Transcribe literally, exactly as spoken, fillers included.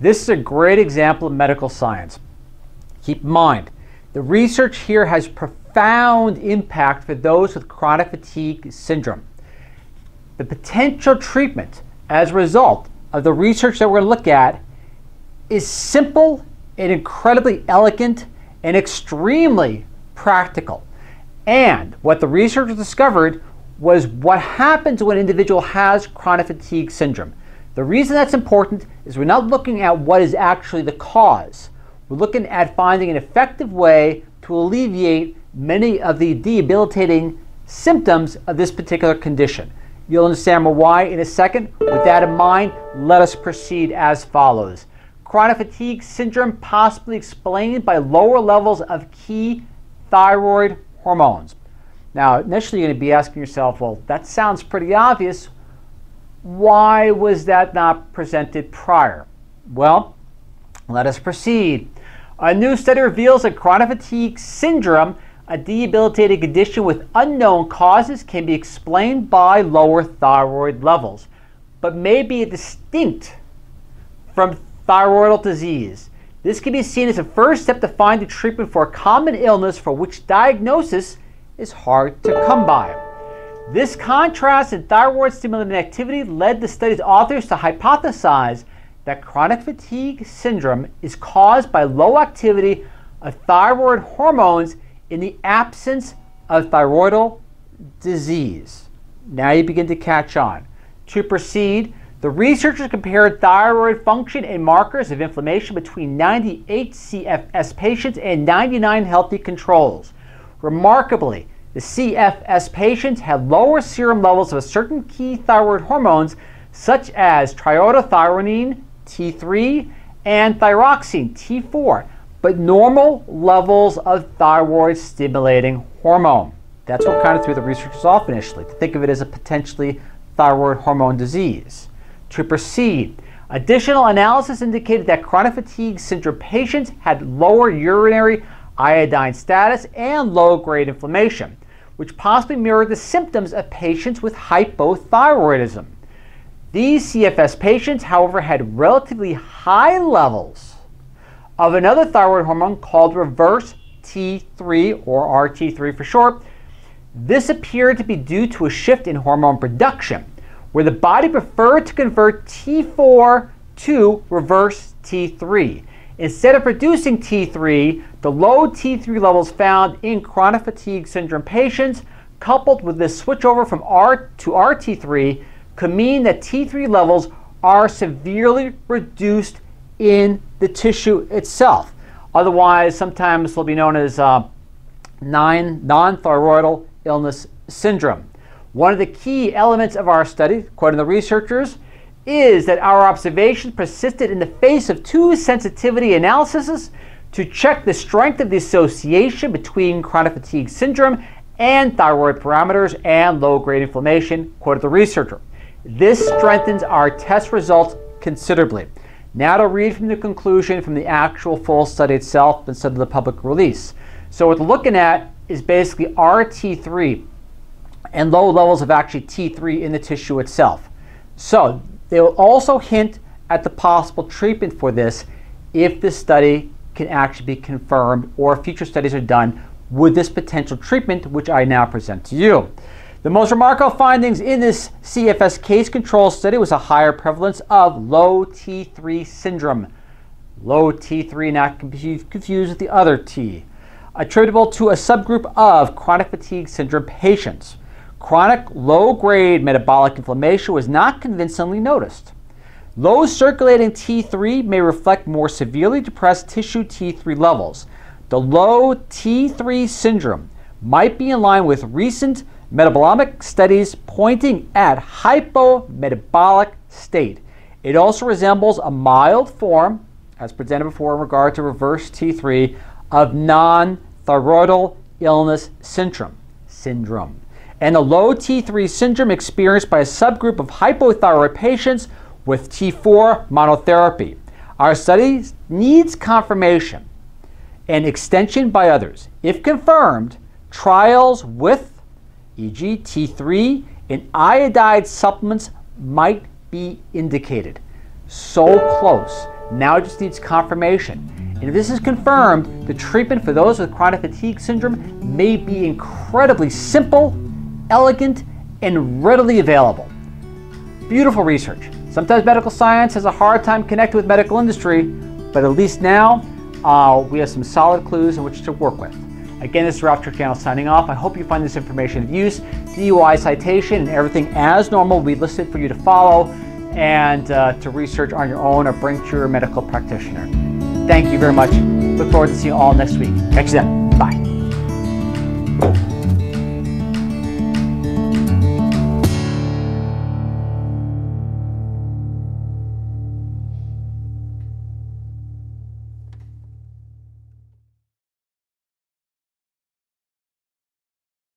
This is a great example of medical science. Keep in mind, the research here has profound impact for those with chronic fatigue syndrome. The potential treatment as a result of the research that we're going to look at is simple and incredibly elegant and extremely practical. And what the researchers discovered was what happens when an individual has chronic fatigue syndrome. The reason that's important is we're not looking at what is actually the cause. We're looking at finding an effective way to alleviate many of the debilitating symptoms of this particular condition. You'll understand why in a second. With that in mind, let us proceed as follows. Chronic fatigue syndrome possibly explained by lower levels of key thyroid hormones. Now, initially you're going to be asking yourself, well, that sounds pretty obvious. Why was that not presented prior? Well, let us proceed. A new study reveals that chronic fatigue syndrome, a debilitating condition with unknown causes, can be explained by lower thyroid levels, but may be distinct from thyroidal disease. This can be seen as a first step to find a treatment for a common illness for which diagnosis is hard to come by. This contrast in thyroid-stimulating activity led the study's authors to hypothesize that chronic fatigue syndrome is caused by low activity of thyroid hormones in the absence of thyroidal disease. Now you begin to catch on. To proceed, the researchers compared thyroid function and markers of inflammation between ninety-eight C F S patients and ninety-nine healthy controls. Remarkably, the C F S patients had lower serum levels of certain key thyroid hormones such as triiodothyronine, T three, and thyroxine, T four, but normal levels of thyroid-stimulating hormone. That's what kind of threw the researchers off initially, to think of it as a potentially thyroid hormone disease. To proceed, additional analysis indicated that chronic fatigue syndrome patients had lower urinary iodine status and low-grade inflammation, which possibly mirrored the symptoms of patients with hypothyroidism. These C F S patients, however, had relatively high levels of another thyroid hormone called reverse T three, or R T three for short. This appeared to be due to a shift in hormone production, where the body preferred to convert T four to reverse T three. Instead of producing T three, the low T three levels found in chronic fatigue syndrome patients, coupled with this switchover from R to R T three, could mean that T three levels are severely reduced in the tissue itself. Otherwise, sometimes it'll be known as uh, non-thyroidal illness syndrome. One of the key elements of our study, quoting the researchers, is that our observations persisted in the face of two sensitivity analyses to check the strength of the association between chronic fatigue syndrome and thyroid parameters and low-grade inflammation, quoted the researcher. This strengthens our test results considerably. Now to read from the conclusion from the actual full study itself instead of the public release. So what we're looking at is basically R T three and low levels of actually T three in the tissue itself. So they will also hint at the possible treatment for this if this study can actually be confirmed or future studies are done with this potential treatment, which I now present to you. The most remarkable findings in this C F S case control study was a higher prevalence of low T three syndrome. Low T three, not confused with the other T, attributable to a subgroup of chronic fatigue syndrome patients. Chronic low-grade metabolic inflammation was not convincingly noticed. Low circulating T three may reflect more severely depressed tissue T three levels. The low T three syndrome might be in line with recent metabolomic studies pointing at hypometabolic state. It also resembles a mild form, as presented before in regard to reverse T three, of non-thyroidal illness syndrome, syndrome. And the low T three syndrome experienced by a subgroup of hypothyroid patients with T four monotherapy. Our study needs confirmation and extension by others. If confirmed, trials with for example T three and iodide supplements might be indicated. So close. Now it just needs confirmation. And if this is confirmed, the treatment for those with chronic fatigue syndrome may be incredibly simple, elegant, and readily available. Beautiful research. Sometimes medical science has a hard time connecting with medical industry, but at least now uh, we have some solid clues in which to work with. Again, this is Ralph Turchiano signing off. I hope you find this information of use. D U I citation and everything as normal will be listed for you to follow and uh, to research on your own or bring to your medical practitioner. Thank you very much. Look forward to seeing you all next week. Catch you then. Bye.